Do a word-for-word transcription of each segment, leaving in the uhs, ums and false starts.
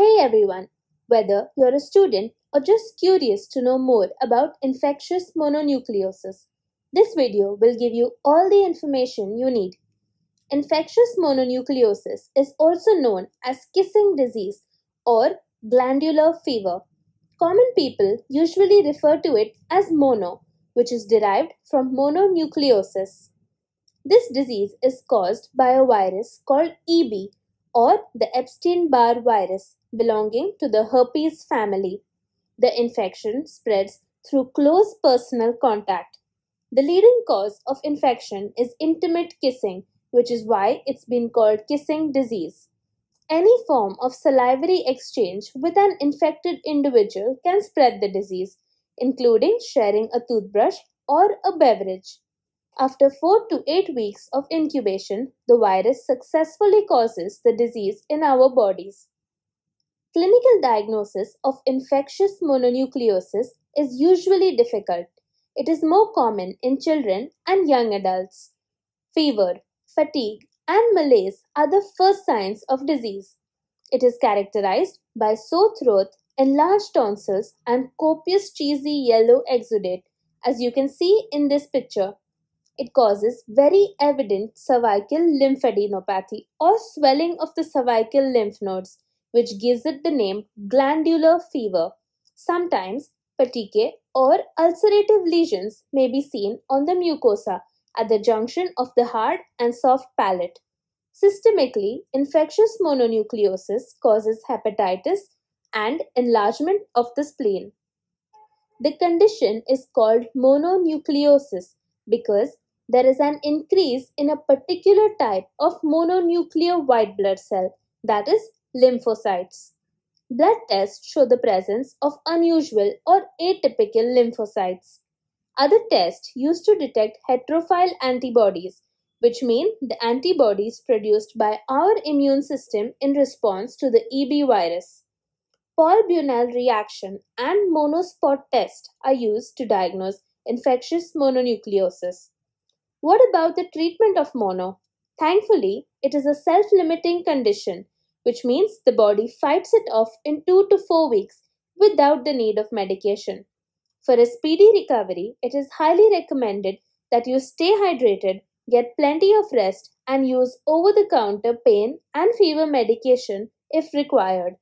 Hey everyone! Whether you're a student or just curious to know more about infectious mononucleosis, this video will give you all the information you need. Infectious mononucleosis is also known as kissing disease or glandular fever. Common people usually refer to it as mono, which is derived from mononucleosis. This disease is caused by a virus called E B or the Epstein-Barr virus, belonging to the herpes family. The infection spreads through close personal contact. The leading cause of infection is intimate kissing, which is why it's been called kissing disease. Any form of salivary exchange with an infected individual can spread the disease, including sharing a toothbrush or a beverage. After four to eight weeks of incubation, the virus successfully causes the disease in our bodies. Clinical diagnosis of infectious mononucleosis is usually difficult. It is more common in children and young adults. Fever, fatigue, and malaise are the first signs of disease. It is characterized by sore throat, enlarged tonsils, and copious cheesy yellow exudate, as you can see in this picture. It causes very evident cervical lymphadenopathy or swelling of the cervical lymph nodes, which gives it the name glandular fever. Sometimes petechiae or ulcerative lesions may be seen on the mucosa at the junction of the hard and soft palate. Systemically, infectious mononucleosis causes hepatitis and enlargement of the spleen. The condition is called mononucleosis because there is an increase in a particular type of mononuclear white blood cell, that is, lymphocytes. Blood tests show the presence of unusual or atypical lymphocytes. Other tests used to detect heterophile antibodies, which mean the antibodies produced by our immune system in response to the E B virus. Paul Bunnell reaction and monospot test are used to diagnose infectious mononucleosis. What about the treatment of mono? Thankfully, it is a self-limiting condition, which means the body fights it off in two to four weeks without the need of medication. For a speedy recovery, it is highly recommended that you stay hydrated, get plenty of rest, and use over-the-counter pain and fever medication if required.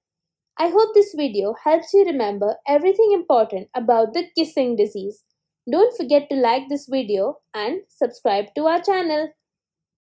I hope this video helps you remember everything important about the kissing disease. Don't forget to like this video and subscribe to our channel.